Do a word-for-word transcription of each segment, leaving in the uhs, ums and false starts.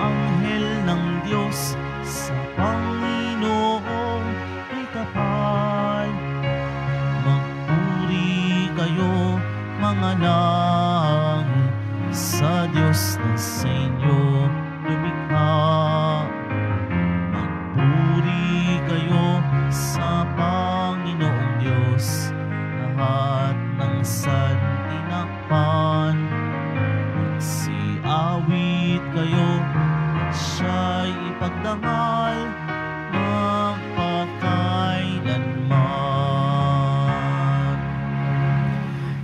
anghel ng Diyos sa Panginoon ay tapat. Magpuri kayo mga langit sa Diyos na sa inyo lumikha. Magpuri kayo sa Panginoong Diyos, lahat ng santinakpan. Magsiawit kayo at siya'y ipagdangal magpakailanman.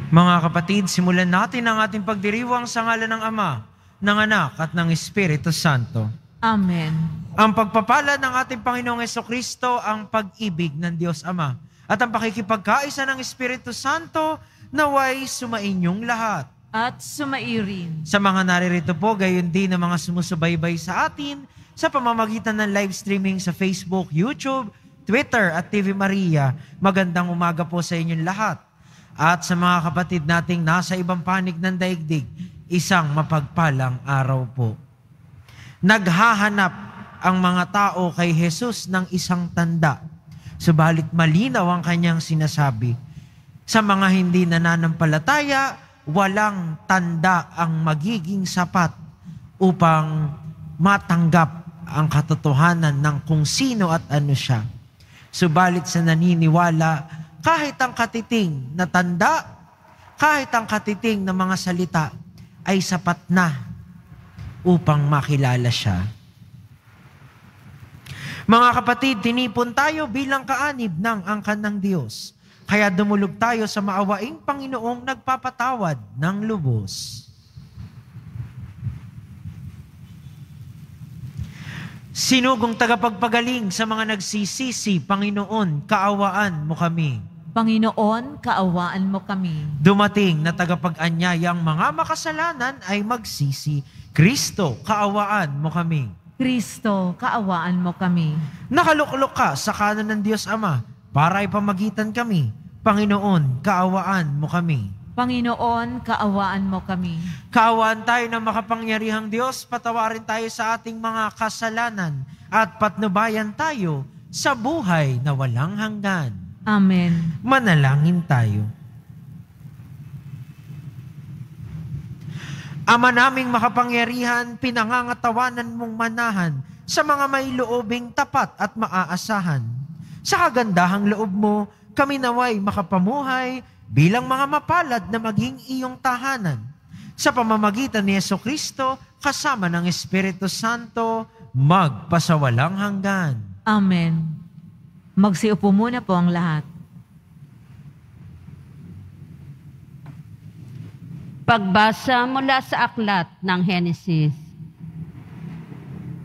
Mga kapatid, simulan natin ang ating pagdiriwang sa ngalan ng Ama, ng Anak at ng Espiritu Santo. Amen. Ang pagpapala ng ating Panginoong Hesukristo, ang pag-ibig ng Diyos Ama, at ang pakikipagkaisa ng Espiritu Santo naway sumainyong lahat. At sumairin. Sa mga naririto po, gayon din ang mga sumusubaybay sa atin sa pamamagitan ng live streaming sa Facebook, YouTube, Twitter at T V Maria. Magandang umaga po sa inyong lahat. At sa mga kapatid nating nasa ibang panig ng daigdig, isang mapagpalang araw po. Naghahanap ang mga tao kay Jesus ng isang tanda. Subalit malinaw ang kanyang sinasabi, sa mga hindi nananampalataya, walang tanda ang magiging sapat upang matanggap ang katotohanan ng kung sino at ano siya. Subalit sa naniniwala, kahit ang katiting na tanda, kahit ang katiting na mga salita, ay sapat na upang makilala siya. Mga kapatid, tinipon tayo bilang kaanib ng angkan ng Diyos. Kaya dumulog tayo sa maawaing Panginoong nagpapatawad ng lubos. Sinugong tagapagpagaling sa mga nagsisisi, Panginoon, kaawaan mo kami. Panginoon, kaawaan mo kami. Dumating na tagapag-anyayang mga makasalanan ay magsisi. Kristo, kaawaan mo kami. Kristo, kaawaan mo kami. Nakaluklok ka sa kanan ng Diyos Ama para ipamagitan kami. Panginoon, kaawaan mo kami. Panginoon, kaawaan mo kami. Kaawaan tayo ng makapangyarihang Diyos, patawarin tayo sa ating mga kasalanan at patnubayan tayo sa buhay na walang hanggan. Amen. Manalangin tayo. Ama naming makapangyarihan, pinangangatawanan mong manahan sa mga may loobing tapat at maaasahan. Sa kagandahang loob mo, kami naway makapamuhay bilang mga mapalad na maging iyong tahanan. Sa pamamagitan ni Hesukristo, kasama ng Espiritu Santo, magpasawalang hanggan. Amen. Magsiupo muna po ang lahat. Pagbasa mula sa aklat ng Henesis.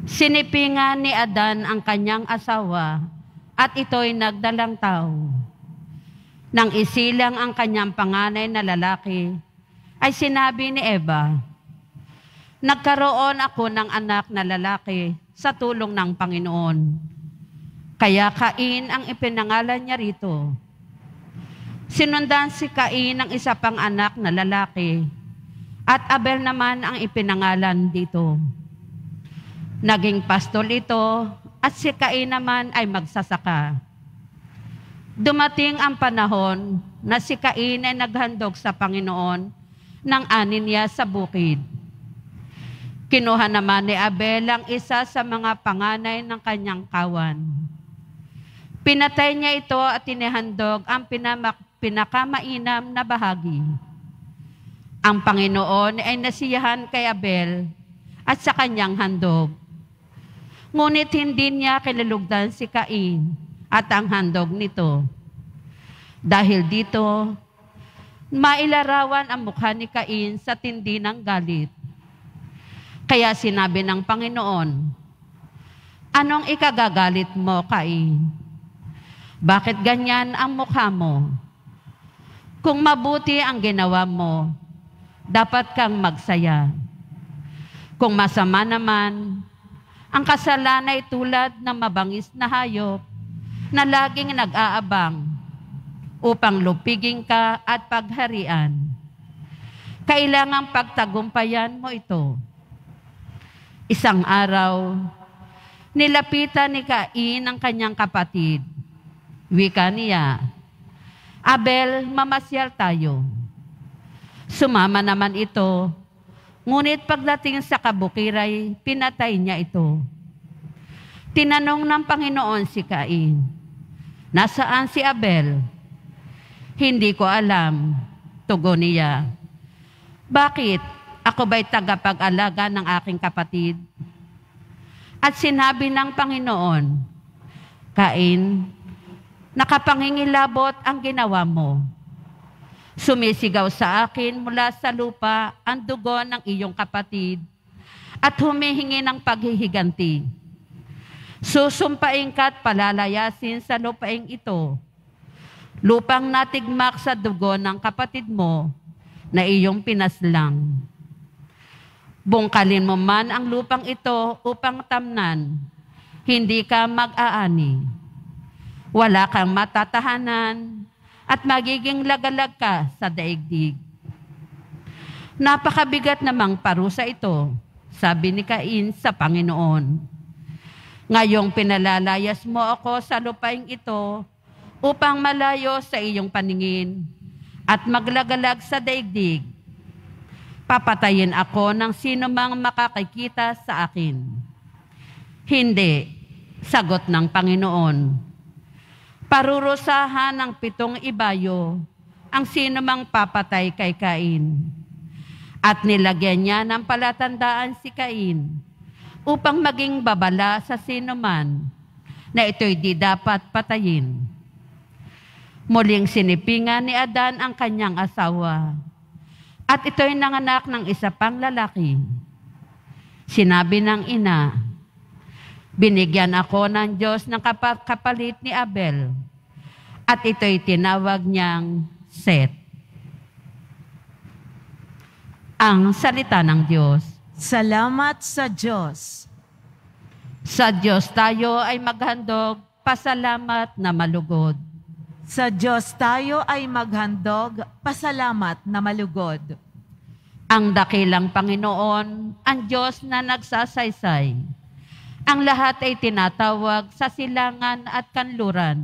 Sinipingan ni Adan ang kanyang asawa at ito'y nagdalang tao. Nang isilang ang kanyang panganay na lalaki, ay sinabi ni Eva, nagkaroon ako ng anak na lalaki sa tulong ng Panginoon. Kaya Cain ang ipinangalan niya rito. Sinundan si Cain ng isa pang anak na lalaki at Abel naman ang ipinangalan dito. Naging pastol ito at si Cain naman ay magsasaka. Dumating ang panahon na si Cain ay naghandog sa Panginoon ng ani niya sa bukid. Kinuha naman ni Abel ang isa sa mga panganay ng kanyang kawan. Pinatay niya ito at tinihandog ang pinamak pinakamainam na bahagi. Ang Panginoon ay nasiyahan kay Abel at sa kanyang handog. Ngunit hindi niya kinalugdan si Cain at ang handog nito. Dahil dito, mailarawan ang mukha ni Cain sa tindi ng galit. Kaya sinabi ng Panginoon, anong ikagagalit mo, Cain? Bakit ganyan ang mukha mo? Kung mabuti ang ginawa mo, dapat kang magsaya. Kung masama naman, ang kasalanan ay tulad ng mabangis na hayop na laging nag-aabang upang lupigin ka at pagharian. Kailangang pagtagumpayan mo ito. Isang araw, nilapitan ni Cain ang kanyang kapatid. Wika niya, "Abel, mamasyal tayo." Sumama naman ito, ngunit pagdating sa kabukiray, pinatay niya ito. Tinanong ng Panginoon si Cain, "Nasaan si Abel?" "Hindi ko alam," tugon niya. "Bakit? Ako ba'y tagapag-alaga ng aking kapatid?" At sinabi ng Panginoon, "Cain, nakapangingilabot ang ginawa mo. Sumisigaw sa akin mula sa lupa ang dugo ng iyong kapatid at humihingi ng paghihiganti. Susumpain ka at palalayasin sa lupaing ito, lupang natigmak sa dugo ng kapatid mo na iyong pinaslang. Bungkalin mo man ang lupang ito upang tamnan, hindi ka mag-aani. Wala kang matatahanan at magiging lagalag ka sa daigdig." Napakabigat namang parusa ito, sabi ni Cain sa Panginoon. "Ngayong pinalalayas mo ako sa lupaing ito upang malayo sa iyong paningin at maglagalag sa daigdig, papatayin ako ng sino mang makakikita sa akin." "Hindi," sagot ng Panginoon. "Parurusahan ng pitong ibayo ang sino mang papatay kay Cain." At nilagyan niya ng palatandaan si Cain upang maging babala sa sino man na ito'y di dapat patayin. Muling sinipingan ni Adan ang kanyang asawa, at ito'y nanganak ng isa pang lalaki. Sinabi ng ina, "Binigyan ako ng Diyos ng kap- kapalit ni Abel," at ito'y tinawag niyang Set. Ang salita ng Diyos. Salamat sa Diyos. Sa Diyos tayo ay maghandog, pasalamat na malugod. Sa Diyos tayo ay maghandog, pasalamat na malugod. Ang dakilang Panginoon, ang Diyos na nagsasaysay. Ang lahat ay tinatawag sa silangan at kanluran.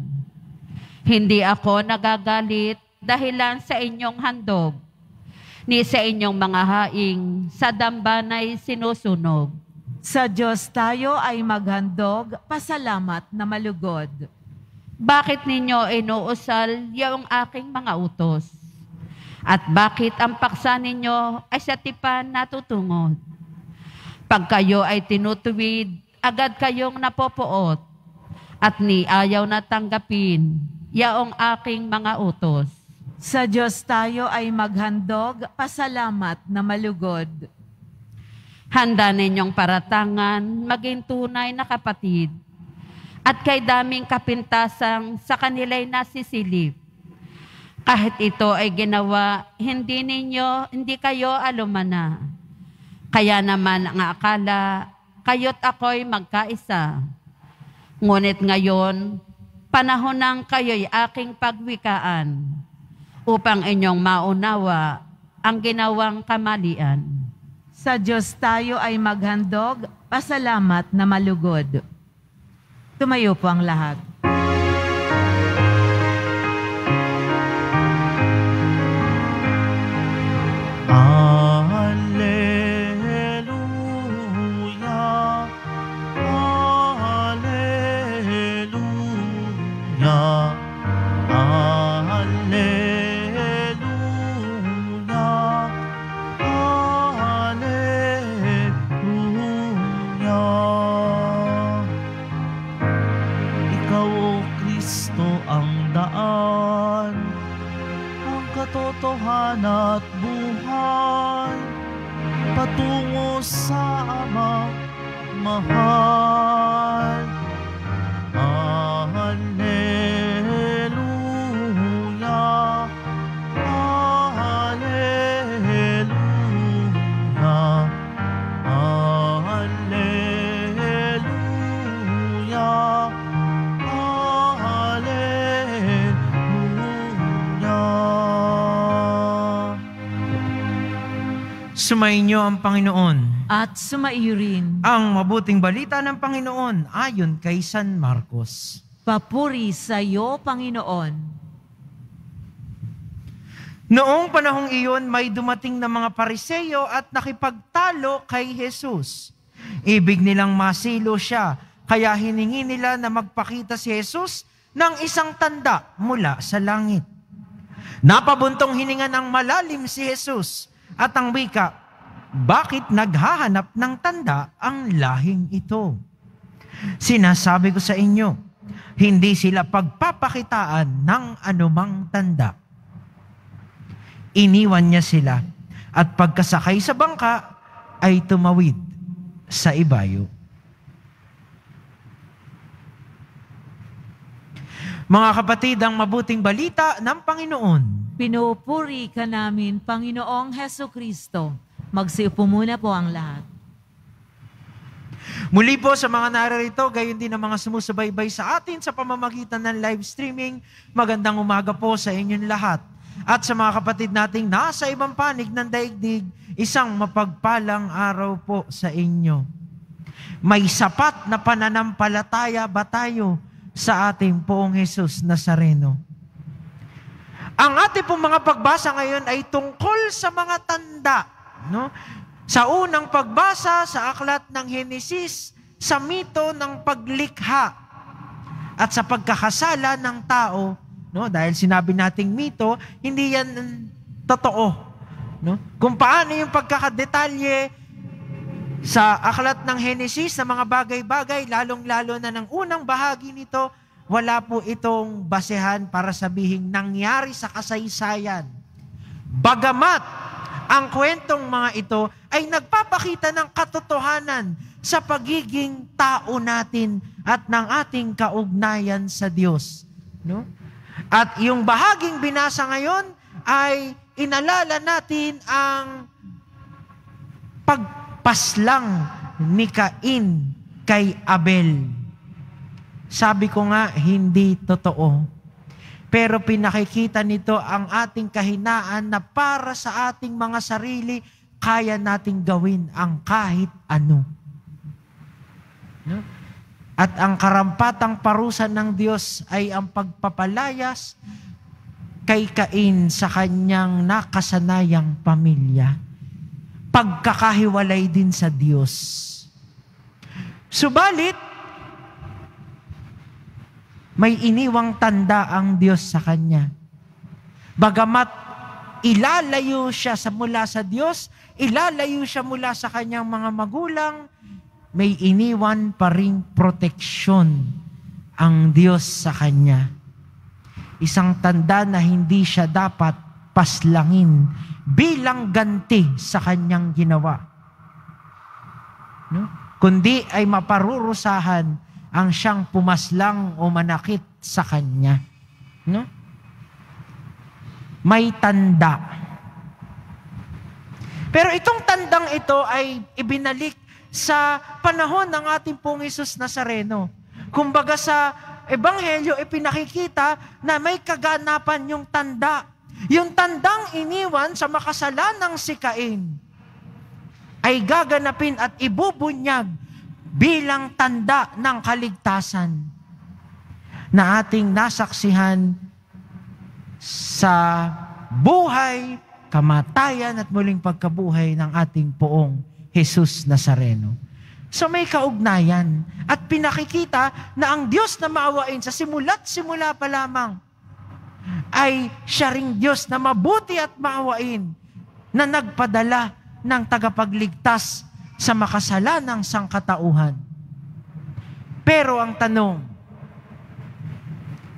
Hindi ako nagagalit dahilan sa inyong handog, ni sa inyong mga haing sa dambanay sinusunog. Sa Diyos tayo ay maghandog, pasalamat na malugod. Bakit ninyo inuusal yung aking mga utos? At bakit ang paksa ninyo ay sa tipan natutungod? Pag kayo ay tinutuwid, agad kayong napopoot, at ni ayaw na tanggapin yung aking mga utos. Sa Diyos tayo ay maghandog, pasalamat na malugod. Handa ninyong paratangan, maging tunay na kapatid, at kay daming kapintasang sa kanila'y nasisilip. Kahit ito ay ginawa, hindi ninyo, hindi kayo alumana. Kaya naman ang akala, kayo't ako'y magkaisa. Ngunit ngayon, panahon ng kayo'y aking pagwikaan, upang inyong maunawa ang ginawang kamalian. Sa Diyos tayo ay maghandog, pasalamat na malugod. Tumayo po ang lahat. Alleluia, alleluia, alleluia, alleluia. Daan, ang katotohanan at buhay, patungo sa Ama mahal. Alleluia, alleluia, alleluia. Sumainyo ang Panginoon. at sumairin. Ang mabuting balita ng Panginoon ayon kay San Marcos. Papuri sa iyo, Panginoon. Noong panahong iyon, may dumating na mga Pariseo at nakipagtalo kay Jesus. Ibig nilang masilo siya, kaya hiningi nila na magpakita si Jesus ng isang tanda mula sa langit. Napabuntong hininga ng malalim si Jesus at ang wika, "Bakit naghahanap ng tanda ang lahing ito? Sinasabi ko sa inyo, hindi sila pagpapakitaan ng anumang tanda." Iniwan niya sila at pagkasakay sa bangka ay tumawid sa ibayo. Mga kapatid, ang mabuting balita ng Panginoon. Pinupuri ka namin, Panginoong Jesucristo. Magsiupo muna po ang lahat. Muli po sa mga nararito, gayon din ang mga sumusubaybay sa atin sa pamamagitan ng live streaming. Magandang umaga po sa inyong lahat. At sa mga kapatid nating nasa ibang panig ng daigdig, isang mapagpalang araw po sa inyo. May sapat na pananampalataya ba tayo sa ating Poong Jesus Nazareno? Ang ating pong mga pagbasa ngayon ay tungkol sa mga tanda, no? Sa unang pagbasa sa aklat ng Henesis, sa mito ng paglikha at sa pagkakasala ng tao. No, dahil sinabi nating mito, hindi yan totoo, no? Kung paano yung pagkakadetalye sa aklat ng Henesis sa mga bagay-bagay, lalong-lalo na ng unang bahagi nito, wala po itong basehan para sabihing nangyari sa kasaysayan. Bagamat ang kwentong mga ito ay nagpapakita ng katotohanan sa pagiging tao natin at ng ating kaugnayan sa Diyos, no? At yung bahaging binasa ngayon ay inalala natin ang pagpaslang ni Cain kay Abel. Sabi ko nga, hindi totoo. Pero pinakikita nito ang ating kahinaan na para sa ating mga sarili, kaya nating gawin ang kahit ano. No? At ang karampatang parusa ng Diyos ay ang pagpapalayas kay Cain sa kanyang nakasanayang pamilya. Pagkakahiwalay din sa Diyos. Subalit, may iniwang tanda ang Diyos sa kanya. Bagamat ilalayo siya mula sa Diyos, ilalayo siya mula sa kanyang mga magulang, may iniwan pa ring proteksyon ang Diyos sa kanya. Isang tanda na hindi siya dapat paslangin bilang ganti sa kanyang ginawa, no? Kundi ay maparurusahan ang siyang pumaslang o manakit sa kanya, no? May tanda. Pero itong tandang ito ay ibinalik sa panahon ng ating Poong Jesus Nazareno. Kumbaga sa Ebanghelyo, ipinakikita na may kaganapan yung tanda. Yung tandang iniwan sa makasalanang si Cain ay gaganapin at ibubunyag bilang tanda ng kaligtasan na ating nasaksihan sa buhay, kamatayan at muling pagkabuhay ng ating Poong Jesus Nazareno. So may kaugnayan at pinakikita na ang Diyos na maawain sa simula't simula pa lamang ay siya ring Diyos na mabuti at maawain na nagpadala ng tagapagligtas sa makasalanang sangkatauhan. Pero ang tanong,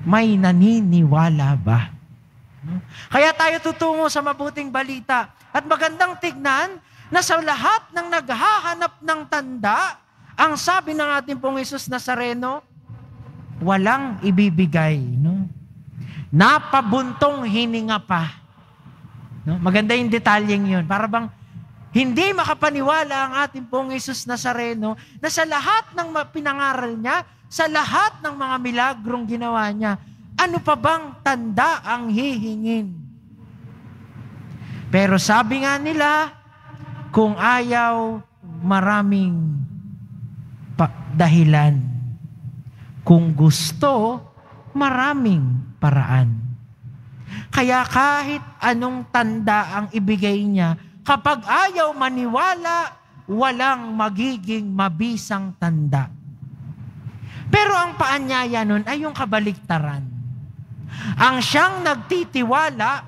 may naniniwala ba? Kaya tayo tutungo sa mabuting balita at magandang tignan na sa lahat ng naghahanap ng tanda, ang sabi ng ating Poong Jesus Nazareno, walang ibibigay, no? Napabuntong hininga pa, no? Maganda yung detalyeng yun. Para bang hindi makapaniwala ang ating Poong Jesus Nazareno na sa lahat ng pinangaral niya, sa lahat ng mga milagrong ginawa niya, ano pa bang tanda ang hihingin? Pero sabi nga nila, kung ayaw, maraming dahilan. Kung gusto, maraming paraan. Kaya kahit anong tanda ang ibigay niya, kapag ayaw maniwala, walang magiging mabisang tanda. Pero ang paanyaya nun ay yung kabaligtaran. Ang siyang nagtitiwala,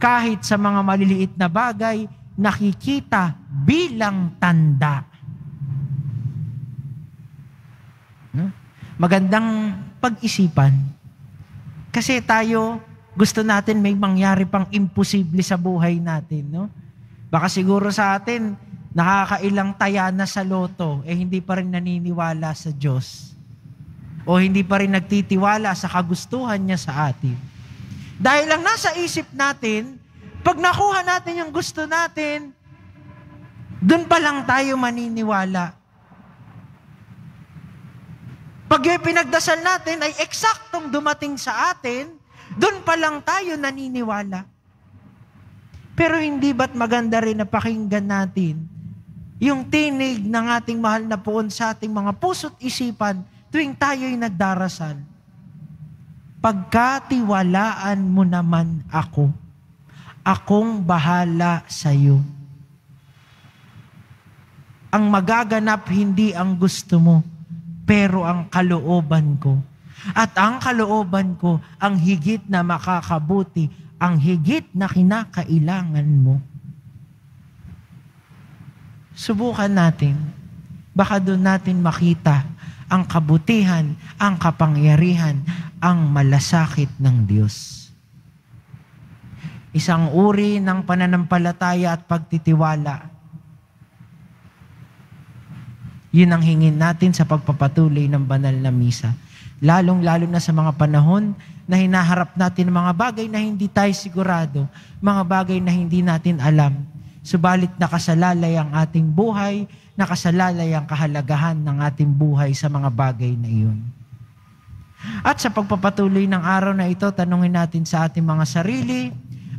kahit sa mga maliliit na bagay, nakikita bilang tanda. Magandang pag-isipan. Kasi tayo, gusto natin may mangyari pang imposible sa buhay natin. No? Baka siguro sa atin, nakakailang taya na sa loto, eh hindi pa rin naniniwala sa Diyos. O hindi pa rin nagtitiwala sa kagustuhan niya sa atin. Dahil lang nasa isip natin, pag nakuha natin yung gusto natin, dun pa lang tayo maniniwala. Pag yung pinagdasal natin ay eksaktong dumating sa atin, dun pa lang tayo naniniwala. Pero hindi ba't maganda rin na pakinggan natin yung tinig ng ating mahal na Poon sa ating mga puso't isipan tuwing tayo'y nagdarasal? Pagkatiwalaan mo naman ako. Akong bahala sa'yo. Ang magaganap hindi ang gusto mo, pero ang kalooban ko. At ang kalooban ko, ang higit na makakabuti, ang higit na kinakailangan mo. Subukan natin. Baka doon natin makita ang kabutihan, ang kapangyarihan, ang malasakit ng Diyos. Isang uri ng pananampalataya at pagtitiwala. Yun ang hingin natin sa pagpapatuloy ng banal na misa. Lalong-lalo na sa mga panahon na hinaharap natin mga bagay na hindi tayo sigurado, mga bagay na hindi natin alam. Subalit nakasalalay ang ating buhay, nakasalalay ang kahalagahan ng ating buhay sa mga bagay na iyon. At sa pagpapatuloy ng araw na ito, tanungin natin sa ating mga sarili,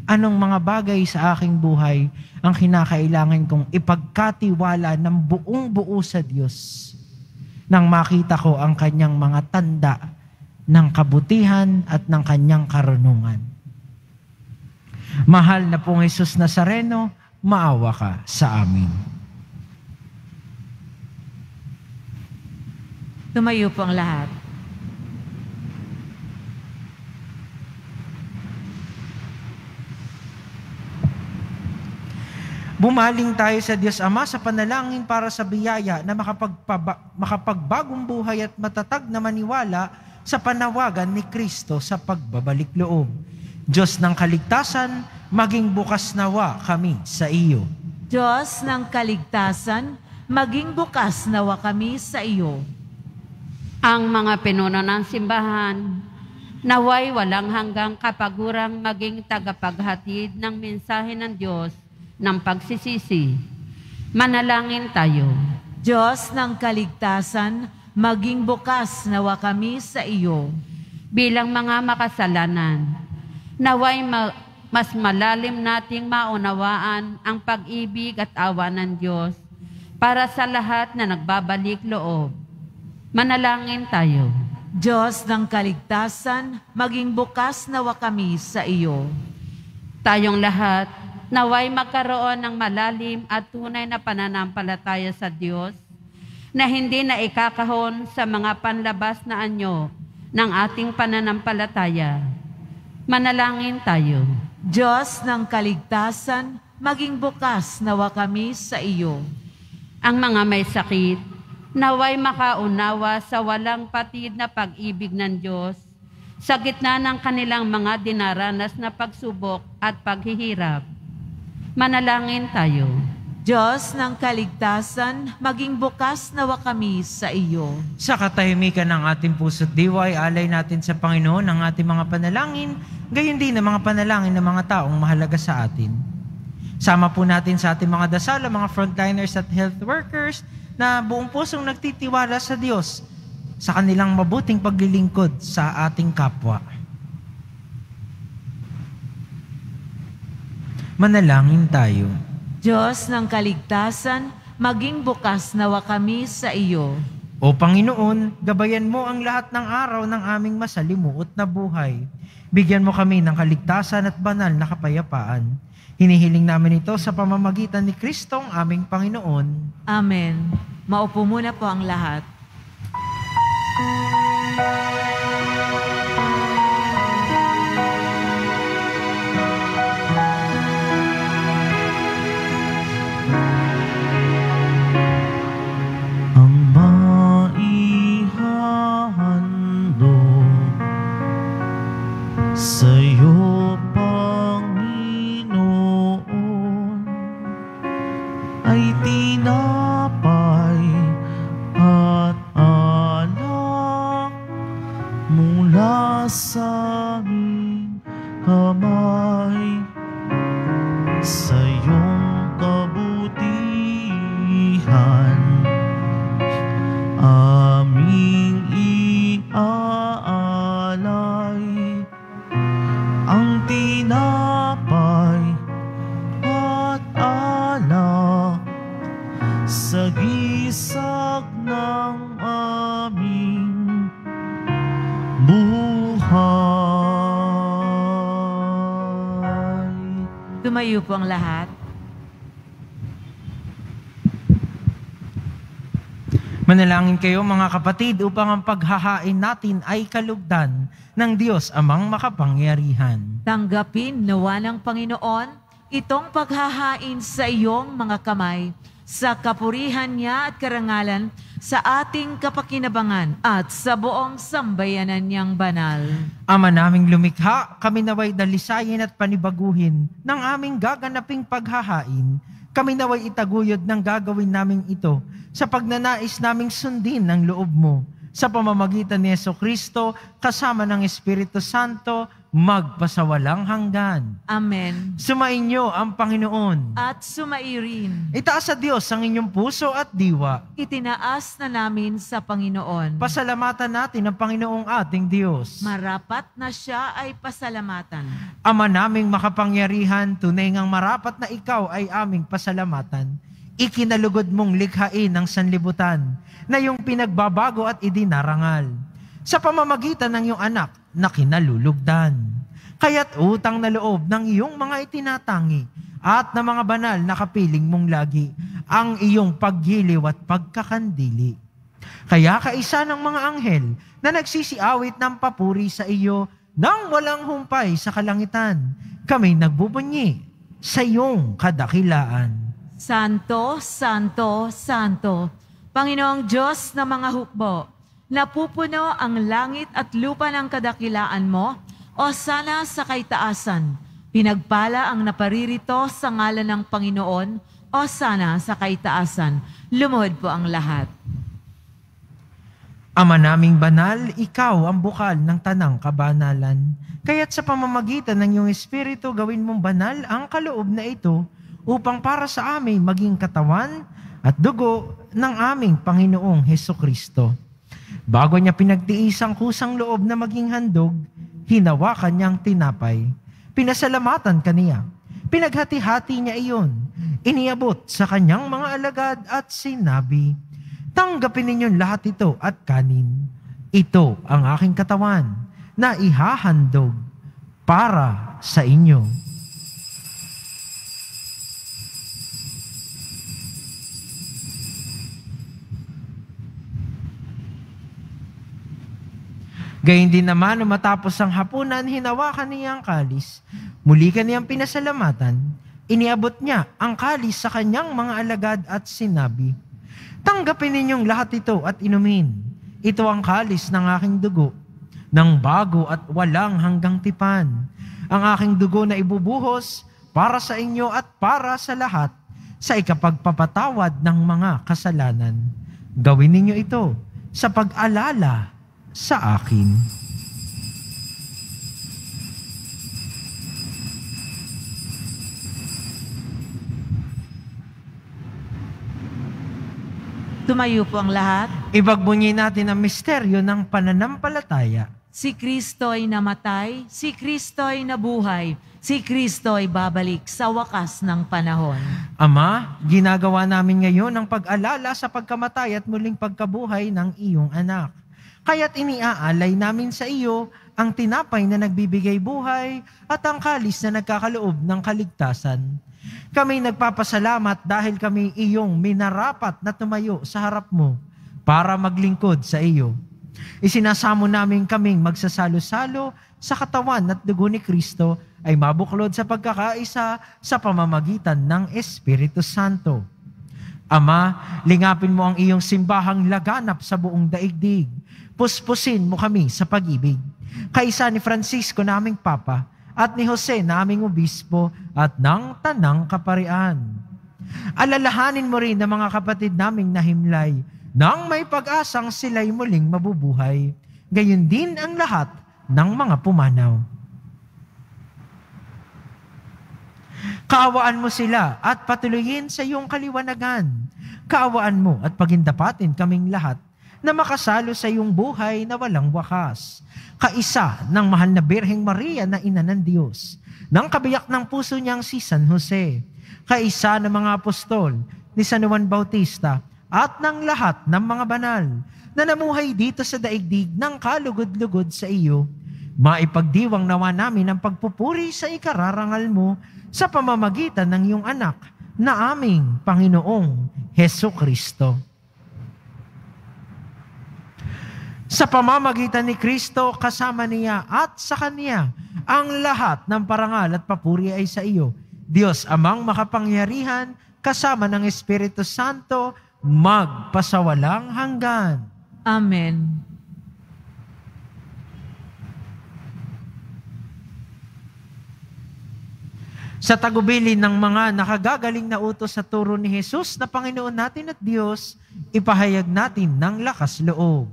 anong mga bagay sa aking buhay ang kinakailangan kong ipagkatiwala ng buong-buo sa Diyos nang makita ko ang kanyang mga tanda ng kabutihan at ng kanyang karunungan. Mahal na pong Jesus Nazareno, maawa ka sa amin. Tumayo po ang lahat. Bumaling tayo sa Diyos Ama sa panalangin para sa biyaya na makapagbagong buhay at matatag na maniwala sa panawagan ni Kristo sa pagbabalik loob. Diyos ng kaligtasan, maging bukas nawa kami sa iyo. Diyos ng kaligtasan, maging bukas nawa kami sa iyo. Ang mga pinuno ng simbahan, naway walang hanggang kapagurang maging tagapaghatid ng mensahe ng Diyos ng pagsisisi. Manalangin tayo. Diyos ng kaligtasan, maging bukas nawa kami sa iyo. Bilang mga makasalanan, naway ma mas malalim nating maunawaan ang pag-ibig at awa ng Diyos para sa lahat na nagbabalik loob. Manalangin tayo. Diyos ng kaligtasan, maging bukas nawa kami sa iyo. Tayong lahat, naway magkaroon ng malalim at tunay na pananampalataya sa Diyos na hindi na ikakahon sa mga panlabas na anyo ng ating pananampalataya. Manalangin tayo. Diyos ng kaligtasan, maging bukas nawa kami sa iyo. Ang mga may sakit, naway makaunawa sa walang patid na pag-ibig ng Diyos sa gitna ng kanilang mga dinaranas na pagsubok at paghihirap. Manalangin tayo. Diyos ng kaligtasan, maging bukas nawa kami sa iyo. Sa katahimikan ng ating puso't diwa, alay natin sa Panginoon ang ating mga panalangin, gayon din ang mga panalangin ng mga taong mahalaga sa atin. Sama po natin sa ating mga dasal, ang mga frontliners at health workers na buong pusong nagtitiwala sa Diyos sa kanilang mabuting paglilingkod sa ating kapwa. Manalangin tayo. Diyos ng kaligtasan, maging bukas nawa kami sa iyo. O Panginoon, gabayan mo ang lahat ng araw ng aming masalimuot na buhay. Bigyan mo kami ng kaligtasan at banal na kapayapaan. Hinihiling namin ito sa pamamagitan ni Kristong aming Panginoon. Amen. Maupo muna po ang lahat. Sa'yo, Panginoon, ay tinapay at alak mula sa aming kamay. Sa iyong kabutihan, aming iaalay. Ang tinapay at alak sa gisag ng aming buhay. Tumayo po ang lahat. Manalangin kayo mga kapatid upang ang paghahain natin ay kalugdan ng Diyos amang makapangyarihan. Tanggapin nawa ng Panginoon itong paghahain sa iyong mga kamay sa kapurihan niya at karangalan sa ating kapakinabangan at sa buong sambayanan niyang banal. Ama naming lumikha, kami naway dalisayin at panibaguhin ng aming gaganaping paghahain. Kami naway itaguyod ng gagawin naming ito sa pagnanais naming sundin ng loob mo. Sa pamamagitan ni Jesucristo, kasama ng Espiritu Santo, magpasawalang hanggan. Amen. Sumainyo ang Panginoon. At sumairin. Itaas sa Diyos ang inyong puso at diwa. Itinaas na namin sa Panginoon. Pasalamatan natin ang Panginoong ating Diyos. Marapat na siya ay pasalamatan. Ama naming makapangyarihan, tunay ngang marapat na ikaw ay aming pasalamatan. Ikinalugod mong likhain ng sanlibutan na iyong pinagbabago at idinarangal sa pamamagitan ng iyong anak na kinalulugdan. Kaya't utang na loob ng iyong mga itinatangi at ng mga banal na kapiling mong lagi ang iyong paggiliw at pagkakandili. Kaya kaisa ng mga anghel na nagsisiawit ng papuri sa iyo nang walang humpay sa kalangitan, kami nagbubunyi sa iyong kadakilaan. Santo, Santo, Santo, Panginoong Diyos ng mga hukbo, napupuno ang langit at lupa ng kadakilaan mo, o sana sa kaitaasan. Pinagpala ang naparirito sa ngalan ng Panginoon, o sana sa kaitaasan. Lumuhod po ang lahat. Ama naming banal, ikaw ang bukal ng tanang kabanalan. Kaya't sa pamamagitan ng iyong Espiritu, gawin mong banal ang kaloob na ito, upang para sa amin maging katawan at dugo ng aming Panginoong Jesucristo. Bago niya pinagtiis ang kusang loob na maging handog, hinawakan niya ang tinapay. Pinasalamatan kaniya. Pinaghati-hati niya iyon. Iniabot sa kanyang mga alagad at sinabi, "Tanggapin ninyo lahat ito at kanin. Ito ang aking katawan na ihahandog para sa inyo." Gayun din naman, matapos ang hapunan, hinawakan niya ang kalis. Muli kaniyang pinasalamatan, iniabot niya ang kalis sa kanyang mga alagad at sinabi, "Tanggapin ninyong lahat ito at inumin. Ito ang kalis ng aking dugo, ng bago at walang hanggang tipan. Ang aking dugo na ibubuhos para sa inyo at para sa lahat sa ikapagpapatawad ng mga kasalanan. Gawin ninyo ito sa pag-alala sa akin." Tumayo po ang lahat. Ibagbunyi natin ang misteryo ng pananampalataya. Si Kristo ay namatay, si Kristo ay nabuhay, si Kristo ay babalik sa wakas ng panahon. Ama, ginagawa namin ngayon ang pag-alala sa pagkamatay at muling pagkabuhay ng iyong anak. Kaya't iniaalay namin sa iyo ang tinapay na nagbibigay buhay at ang kalis na nagkakaloob ng kaligtasan. Kami nagpapasalamat dahil kami iyong minarapat na tumayo sa harap mo para maglingkod sa iyo. Isinasamo namin kaming magsasalo-salo sa katawan at dugo ni Kristo ay mabuklod sa pagkakaisa sa pamamagitan ng Espiritu Santo. Ama, lingapin mo ang iyong simbahang laganap sa buong daigdig. Puspusin mo kami sa pag-ibig. Kaisa ni Francisco naming Papa at ni Jose naming Obispo at ng Tanang Kaparian. Alalahanin mo rin ang mga kapatid naming nahimlay nang may pag-asang sila'y muling mabubuhay, gayon din ang lahat ng mga pumanaw. Kaawaan mo sila at patuloyin sa iyong kaliwanagan. Kaawaan mo at pagindapatin kaming lahat na makasalo sa iyong buhay na walang wakas. Kaisa ng mahal na Birheng Maria na ina ng Diyos, ng kabiyak ng puso niyang si San Jose, kaisa ng mga apostol ni San Juan Bautista, at ng lahat ng mga banal na namuhay dito sa daigdig ng kalugod-lugod sa iyo, maipagdiwang nawa namin ang pagpupuri sa ikararangal mo sa pamamagitan ng iyong anak na aming Panginoong Jesucristo. Sa pamamagitan ni Kristo, kasama niya at sa Kanya, ang lahat ng parangal at papuri ay sa iyo, Diyos Amang makapangyarihan, kasama ng Espiritu Santo, magpasawalang hanggan. Amen. Sa tagubilin ng mga nakagagaling na utos sa turo ni Jesus na Panginoon natin at Diyos, ipahayag natin ng lakas loob.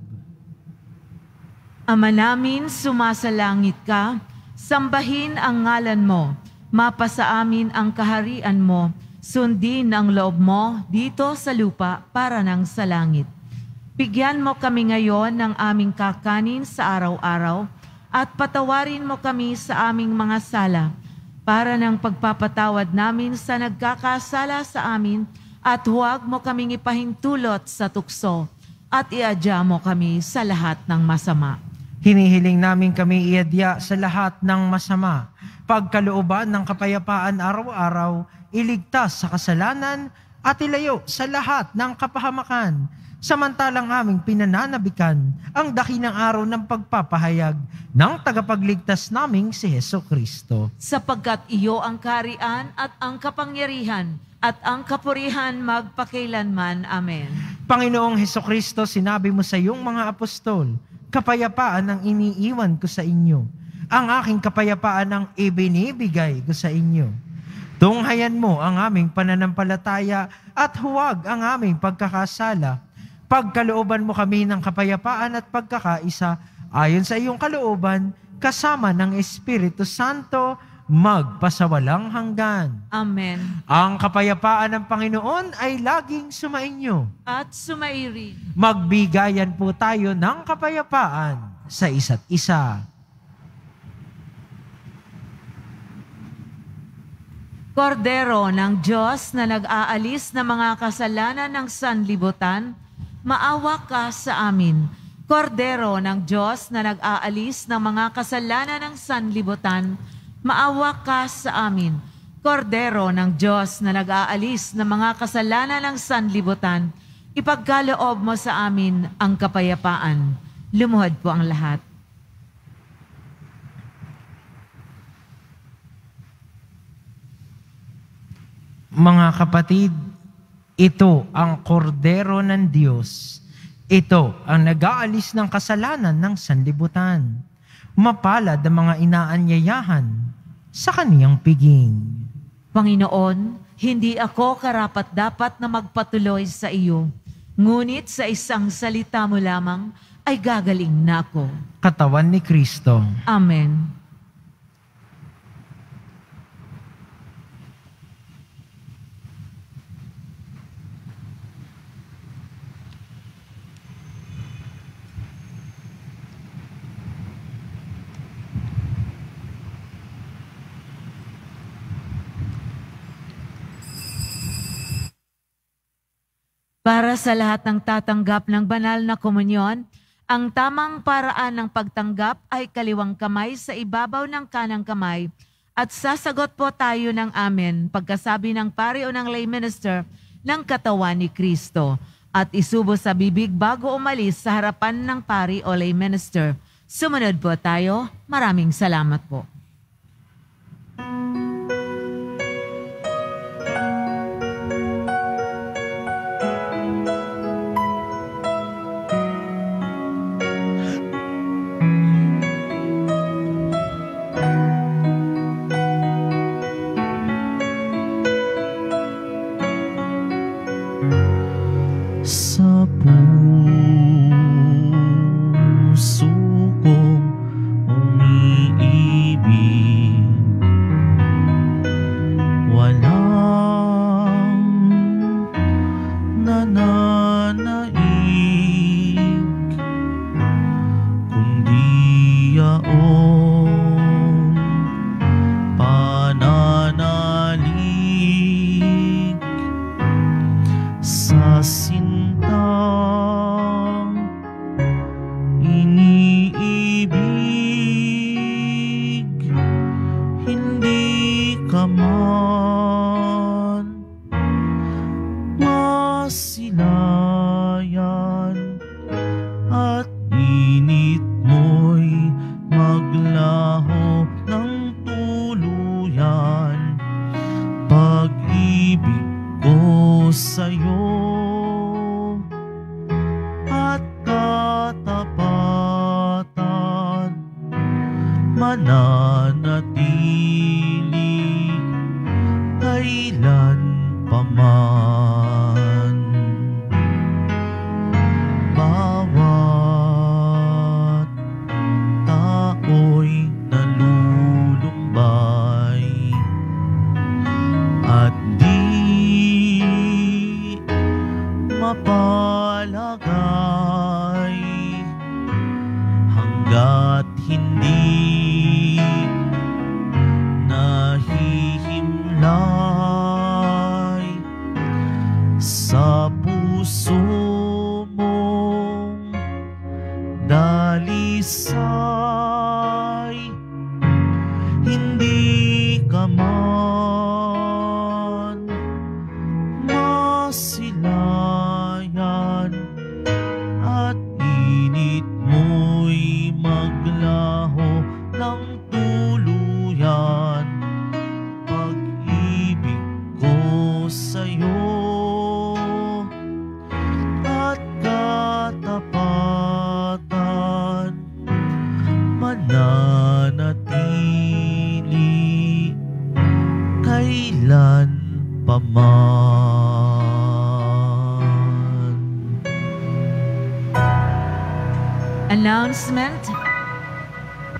Ama namin, sumasalangit ka, sambahin ang ngalan mo, mapasa amin ang kaharian mo, sundin ang loob mo dito sa lupa para ng sa langit. Bigyan mo kami ngayon ng aming kakanin sa araw-araw at patawarin mo kami sa aming mga sala para ng pagpapatawad namin sa nagkakasala sa amin at huwag mo kaming ipahintulot sa tukso at iadya mo kami sa lahat ng masama. Hinihiling namin kami iadya sa lahat ng masama, pagkalooban ng kapayapaan araw-araw, iligtas sa kasalanan at ilayo sa lahat ng kapahamakan, samantalang aming pinananabikan ang dakilang araw ng pagpapahayag ng tagapagligtas naming si Jesucristo. Sapagkat iyo ang kaharian at ang kapangyarihan at ang kapurihan magpakailanman. Amen. Panginoong Jesucristo, sinabi mo sa iyong mga apostol, kapayapaan ang iniiwan ko sa inyo. Ang aking kapayapaan ang ibinibigay ko sa inyo. Tunghayan mo ang aming pananampalataya at huwag ang aming pagkakasala. Pagkalooban mo kami ng kapayapaan at pagkakaisa ayon sa iyong kalooban, kasama ng Espiritu Santo, magpasawalang hanggan. Amen. Ang kapayapaan ng Panginoon ay laging sumainyo at sumairi. Magbigayan po tayo ng kapayapaan sa isa't isa. Kordero ng Diyos na nag-aalis ng mga kasalanan ng sanlibutan, maawa ka sa amin. Kordero ng Diyos na nag-aalis ng mga kasalanan ng sanlibutan, maawa ka sa amin. Kordero ng Diyos na nag-aalis ng mga kasalanan ng sanlibutan, ipagkaloob mo sa amin ang kapayapaan. Lumuhod po ang lahat. Mga kapatid, ito ang Kordero ng Diyos. Ito ang nag-aalis ng kasalanan ng sanlibutan. Mapalad ang mga inaanyayahan sa kaniyang piging. Panginoon, hindi ako karapat-dapat na magpatuloy sa iyo, ngunit sa isang salita mo lamang ay gagaling na ako. Katawan ni Kristo. Amen. Para sa lahat ng tatanggap ng banal na komunyon, ang tamang paraan ng pagtanggap ay kaliwang kamay sa ibabaw ng kanang kamay at sasagot po tayo ng amen pagkasabi ng pari o ng lay minister ng katawan ni Kristo at isubo sa bibig bago umalis sa harapan ng pari o lay minister. Sumunod po tayo. Maraming salamat po.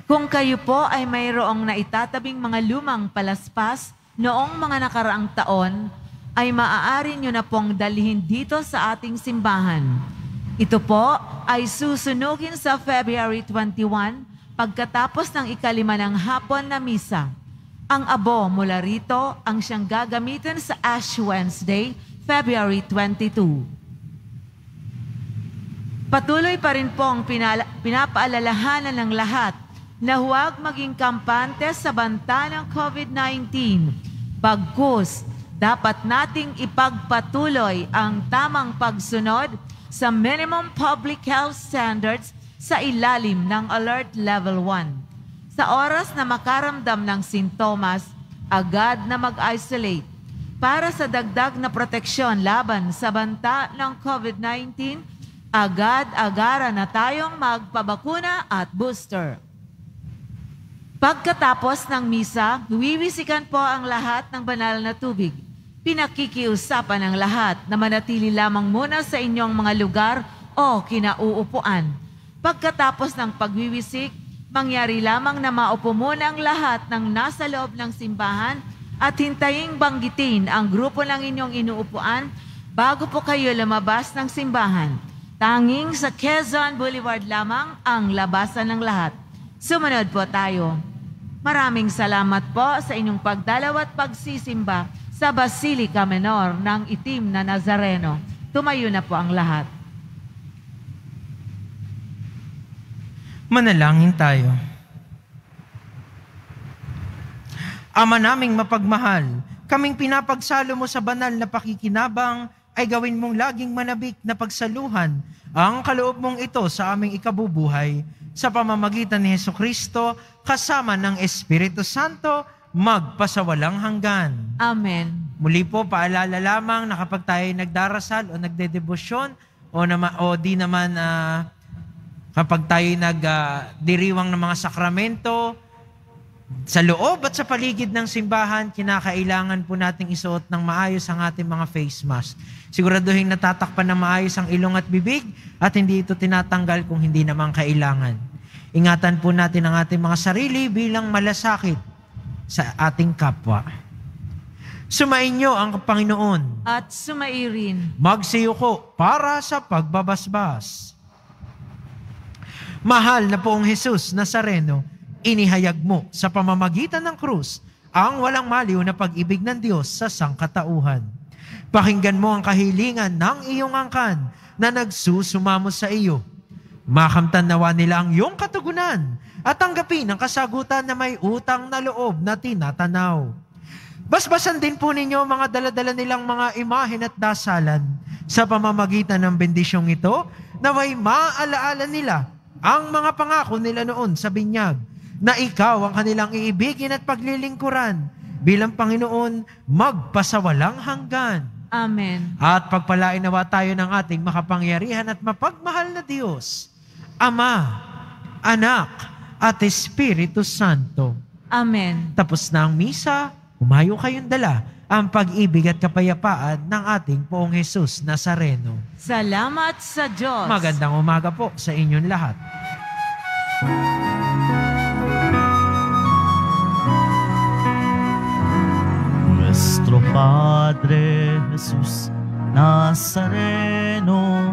Kung kayo po ay mayroong naitatabing mga lumang palaspas noong mga nakaraang taon, ay maaari nyo na pong dalhin dito sa ating simbahan. Ito po ay susunugin sa February twenty-one pagkatapos ng ikalima ng hapon na misa. Ang abo mula rito ang siyang gagamitin sa Ash Wednesday, February twenty-two. Patuloy pa rin pong pinapaalalahanan ng lahat na huwag maging kampante sa banta ng COVID nineteen. Bagkus, dapat nating ipagpatuloy ang tamang pagsunod sa minimum public health standards sa ilalim ng Alert Level one. Sa oras na makaramdam ng sintomas, agad na mag-isolate. Para sa dagdag na proteksyon laban sa banta ng COVID nineteen, agad-agara na tayong magpabakuna at booster. Pagkatapos ng misa, wiwisikan po ang lahat ng banal na tubig. Pinakikiusapan ang lahat na manatili lamang muna sa inyong mga lugar o kinauupuan. Pagkatapos ng pagwiwisik, mangyari lamang na maupo muna ang lahat ng nasa loob ng simbahan at hintayin banggitin ang grupo ng inyong inuupuan bago po kayo lumabas ng simbahan. Tanging sa Quezon Boulevard lamang ang labasan ng lahat. Sumunod po tayo. Maraming salamat po sa inyong pagdalaw at pagsisimba sa Basilica Menor ng Itim na Nazareno. Tumayo na po ang lahat. Manalangin tayo. Ama naming mapagmahal, kaming pinapagsalo mo sa banal na pakikinabang, ay gawin mong laging manabik na pagsaluhan ang kaloob mong ito sa aming ikabubuhay sa pamamagitan ni Jesucristo kasama ng Espiritu Santo magpasawalang hanggan. Amen. Muli po, paalala lamang na kapag tayo nagdarasal o nagdedebosyon o, nama, o di naman uh, kapag tayo nagdiriwang uh, ng mga sakramento, sa loob at sa paligid ng simbahan, kinakailangan po nating isuot ng maayos ang ating mga face mask. Siguraduhin natatakpan na maayos ang ilong at bibig at hindi ito tinatanggal kung hindi naman kailangan. Ingatan po natin ang ating mga sarili bilang malasakit sa ating kapwa. Sumain niyo ang Panginoon. At sumairin. Magsiyuko para sa pagbabasbas. Mahal na poong Jesus Nazareno, inihayag mo sa pamamagitan ng krus ang walang maliw na pag-ibig ng Diyos sa sangkatauhan. Pakinggan mo ang kahilingan ng iyong angkan na nagsusumamo sa iyo. Makamtan nawa nila ang iyong katugunan at tanggapin ang kasagutan na may utang na loob na tinatanaw. Basbasan din po ninyo mga daladala nilang mga imahen at dasalan sa pamamagitan ng bendisyong ito na may maalaala nila ang mga pangako nila noon sa binyag na ikaw ang kanilang iibigin at paglilingkuran bilang Panginoon magpasawalang hanggan. Amen. At pagpalain nawa tayo ng ating makapangyarihan at mapagmahal na Diyos, Ama, Anak, at Espiritu Santo. Amen. Tapos na ang misa, umayo kayong dala ang pag-ibig at kapayapaan ng ating Poong Jesus Nazareno. Salamat sa Diyos. Magandang umaga po sa inyong lahat. Nuestro Padre Jesus Nazareno,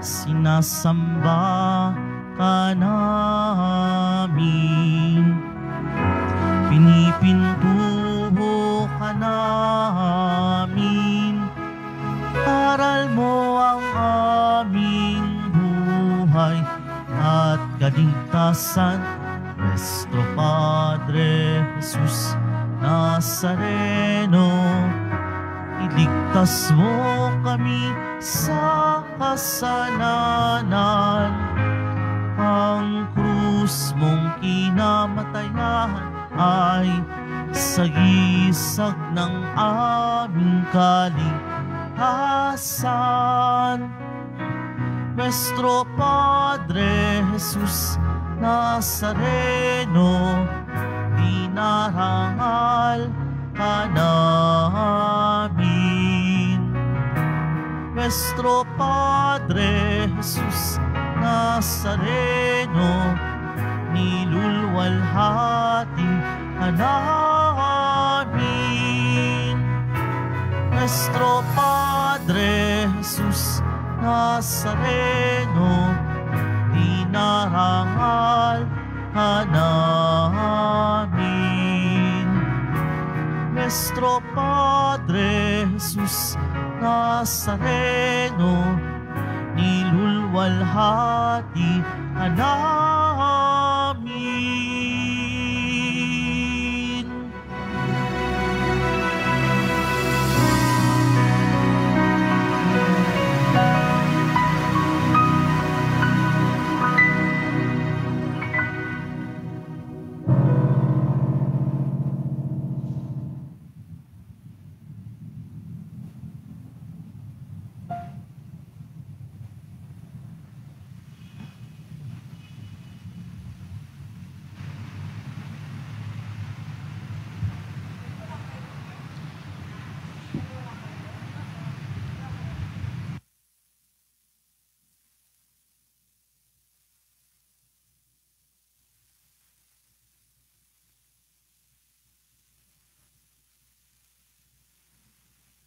sinasamba ka namin. Pinipintuho ka namin, aral mo ang aming buhay at kaligtasan. Nuestro Padre Jesus Nazareno, iligtas mo kami sa kasalanan. Ang krus mong kinamatayan ay sagisag ng aming kaligtasan. Nuestro Padre Jesus Nazareno, dinarangal ka namin. Nuestro Padre Jesus Nazareno, nilulwalhati ka namin. Nuestro Padre Jesus Nazareno, dinarangal ka namin. Nuestro Padre Jesus Nazareno, nilulwalhati ka namin.